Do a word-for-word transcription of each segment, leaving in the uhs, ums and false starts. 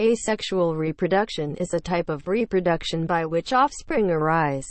Asexual reproduction is a type of reproduction by which offspring arise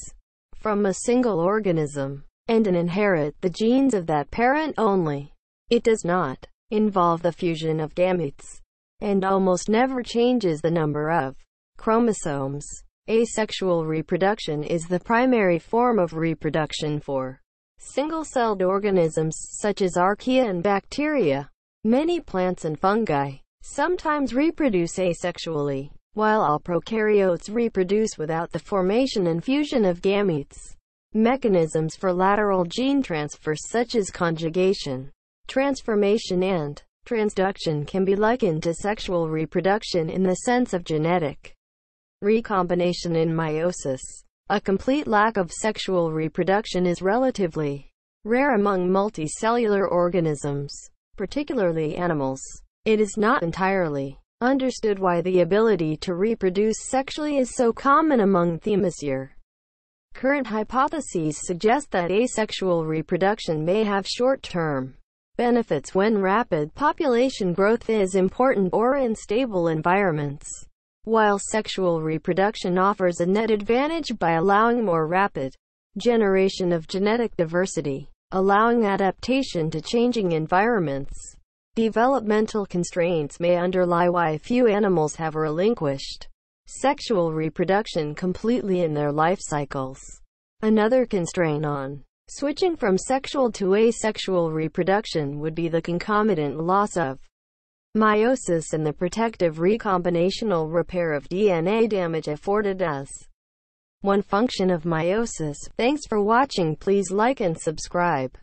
from a single organism and inherit the genes of that parent only. It does not involve the fusion of gametes and almost never changes the number of chromosomes. Asexual reproduction is the primary form of reproduction for single-celled organisms such as archaea and bacteria. Many plants and fungi sometimes reproduce asexually, while all prokaryotes reproduce without the formation and fusion of gametes. Mechanisms for lateral gene transfer such as conjugation, transformation and transduction can be likened to sexual reproduction in the sense of genetic recombination in meiosis. A complete lack of sexual reproduction is relatively rare among multicellular organisms, particularly animals. It is not entirely understood why the ability to reproduce sexually is so common among Themiscyre. Current hypotheses suggest that asexual reproduction may have short-term benefits when rapid population growth is important or in stable environments, while sexual reproduction offers a net advantage by allowing more rapid generation of genetic diversity, allowing adaptation to changing environments. Developmental constraints may underlie why few animals have relinquished sexual reproduction completely in their life cycles. Another constraint on switching from sexual to asexual reproduction would be the concomitant loss of meiosis and the protective recombinational repair of D N A damage afforded as one function of meiosis. Thanks for watching. Please like and subscribe.